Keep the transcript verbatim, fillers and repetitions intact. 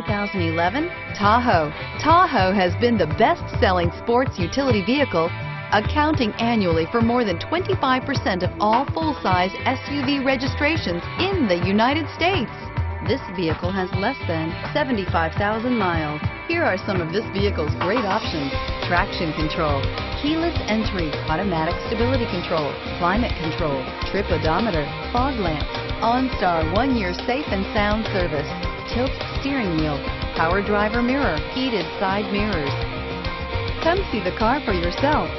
two thousand eleven Tahoe. Tahoe has been the best-selling sports utility vehicle, accounting annually for more than twenty-five percent of all full-size S U V registrations in the United States. This vehicle has less than seventy-five thousand miles. Here are some of this vehicle's great options: traction control, keyless entry, automatic stability control, climate control, trip odometer, fog lamps, OnStar one-year safe and sound service, tilt steering wheel, power driver mirror, heated side mirrors. Come see the car for yourself.